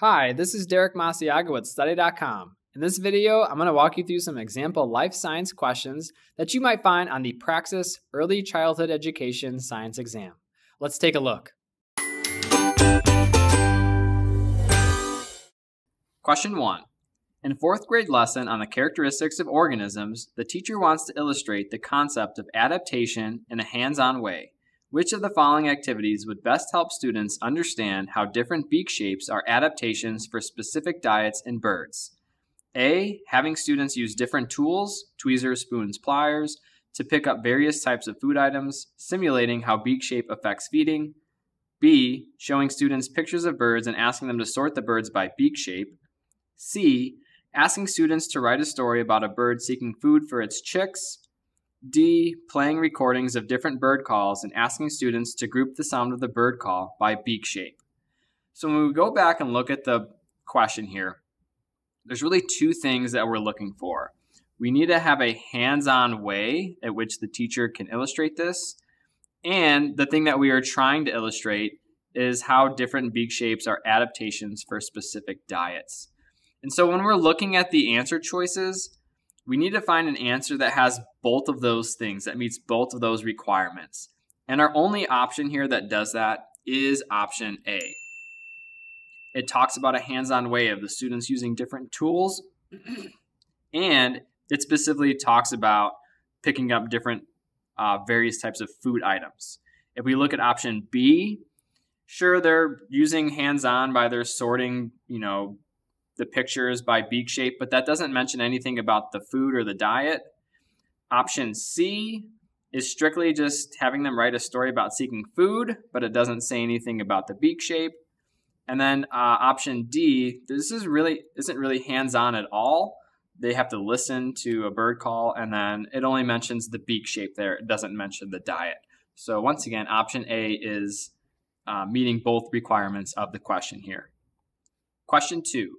Hi, this is Derek Maciaga with Study.com. In this video, I'm going to walk you through some example life science questions that you might find on the Praxis Early Childhood Education Science Exam. Let's take a look. Question 1. In fourth grade lesson on the characteristics of organisms, the teacher wants to illustrate the concept of adaptation in a hands-on way. Which of the following activities would best help students understand how different beak shapes are adaptations for specific diets in birds? A. Having students use different tools, tweezers, spoons, pliers, to pick up various types of food items, simulating how beak shape affects feeding. B. Showing students pictures of birds and asking them to sort the birds by beak shape. C. Asking students to write a story about a bird seeking food for its chicks. D. Playing recordings of different bird calls and asking students to group the sound of the bird call by beak shape. So when we go back and look at the question here, there's really two things that we're looking for. We need to have a hands-on way at which the teacher can illustrate this. And the thing that we are trying to illustrate is how different beak shapes are adaptations for specific diets. And so when we're looking at the answer choices, we need to find an answer that has both of those things, that meets both of those requirements. And our only option here that does that is option A. It talks about a hands-on way of the students using different tools, and it specifically talks about picking up different various types of food items. If we look at option B, sure, they're using hands-on by their sorting, the pictures by beak shape, but that doesn't mention anything about the food or the diet. Option C is strictly just having them write a story about seeking food, but it doesn't say anything about the beak shape. And then option D, this isn't really hands-on at all. They have to listen to a bird call, and then it only mentions the beak shape there. It doesn't mention the diet. So once again, option A is meeting both requirements of the question here. Question 2.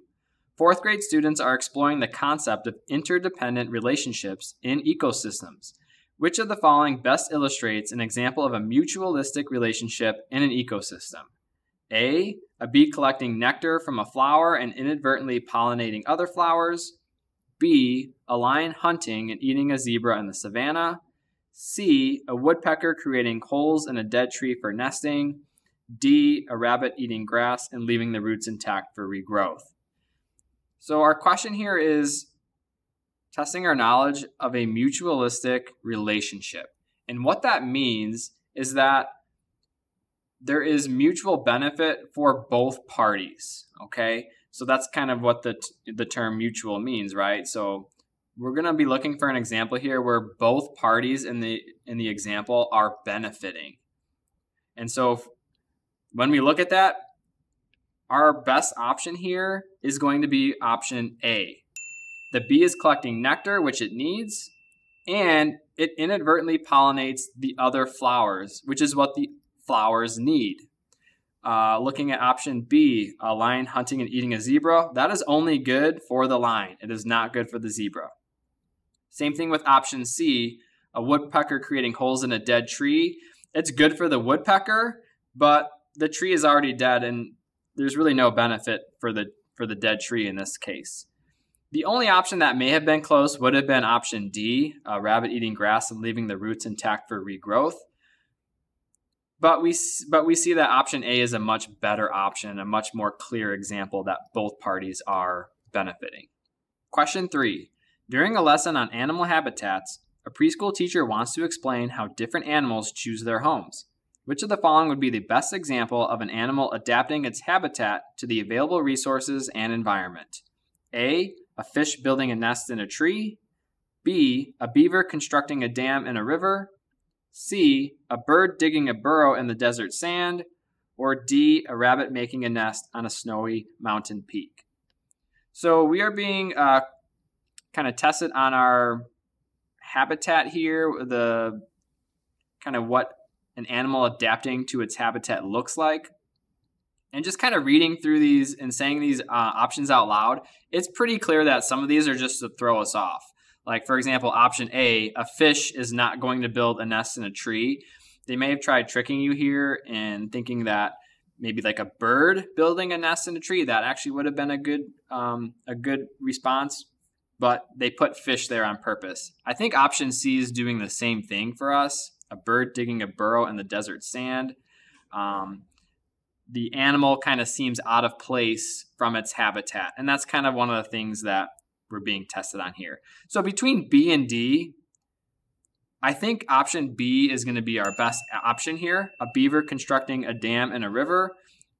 Fourth grade students are exploring the concept of interdependent relationships in ecosystems. Which of the following best illustrates an example of a mutualistic relationship in an ecosystem? A. A bee collecting nectar from a flower and inadvertently pollinating other flowers. B. A lion hunting and eating a zebra in the savanna. C. A woodpecker creating holes in a dead tree for nesting. D. A rabbit eating grass and leaving the roots intact for regrowth. So our question here is testing our knowledge of a mutualistic relationship. And what that means is that there is mutual benefit for both parties, okay? So that's kind of what the term mutual means, right? So we're gonna be looking for an example here where both parties in the example are benefiting. And so when we look at that, our best option here is going to be option A. The bee is collecting nectar, which it needs, and it inadvertently pollinates the other flowers, which is what the flowers need. Looking at option B, a lion hunting and eating a zebra, that is only good for the lion. It is not good for the zebra. Same thing with option C, a woodpecker creating holes in a dead tree. It's good for the woodpecker, but the tree is already dead and there's really no benefit for the dead tree in this case. The only option that may have been close would have been option D, a rabbit eating grass and leaving the roots intact for regrowth. But we see that option A is a much better option, a much more clear example that both parties are benefiting. Question 3. During a lesson on animal habitats, a preschool teacher wants to explain how different animals choose their homes. Which of the following would be the best example of an animal adapting its habitat to the available resources and environment? A. A fish building a nest in a tree. B. A beaver constructing a dam in a river. C. A bird digging a burrow in the desert sand. Or D. A rabbit making a nest on a snowy mountain peak. So we are being kind of tested on our habitat here, the kind of what an animal adapting to its habitat looks like. And just kind of reading through these and saying these options out loud, it's pretty clear that some of these are just to throw us off. Like, for example, option A, a fish is not going to build a nest in a tree. They may have tried tricking you here and thinking that maybe like a bird building a nest in a tree. That actually would have been a good response, but they put fish there on purpose. I think option C is doing the same thing for us. A bird digging a burrow in the desert sand. The animal kind of seems out of place from its habitat. And that's kind of one of the things that we're being tested on here. So between B and D, I think option B is going to be our best option here. A beaver constructing a dam in a river.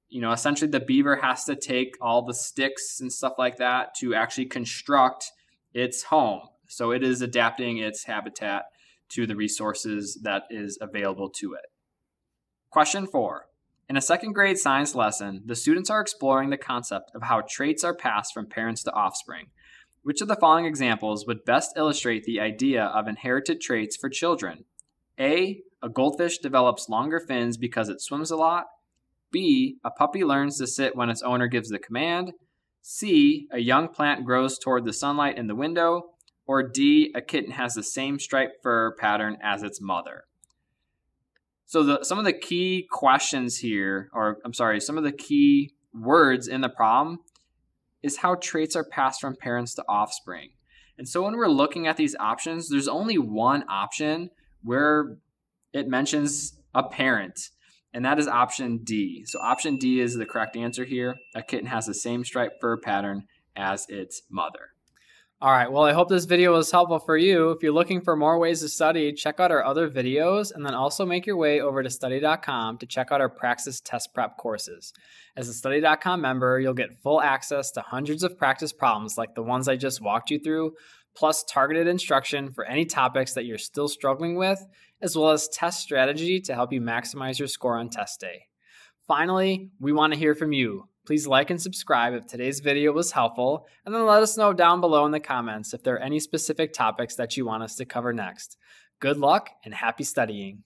You know, essentially the beaver has to take all the sticks and stuff like that to actually construct its home. So it is adapting its habitat to the resources that is available to it. Question 4. In a second grade science lesson, the students are exploring the concept of how traits are passed from parents to offspring. Which of the following examples would best illustrate the idea of inherited traits for children? A. A goldfish develops longer fins because it swims a lot. B. A puppy learns to sit when its owner gives the command. C. A young plant grows toward the sunlight in the window. Or D. A kitten has the same striped fur pattern as its mother. So some of the key questions here, or I'm sorry, some of the key words in the problem is how traits are passed from parents to offspring. And so when we're looking at these options, there's only one option where it mentions a parent, and that is option D. So option D is the correct answer here. A kitten has the same striped fur pattern as its mother. All right, well, I hope this video was helpful for you. If you're looking for more ways to study, check out our other videos, and then also make your way over to Study.com to check out our Praxis test prep courses. As a Study.com member, you'll get full access to hundreds of practice problems like the ones I just walked you through, plus targeted instruction for any topics that you're still struggling with, as well as test strategy to help you maximize your score on test day. Finally, we want to hear from you. Please like and subscribe if today's video was helpful, and then let us know down below in the comments if there are any specific topics that you want us to cover next. Good luck and happy studying.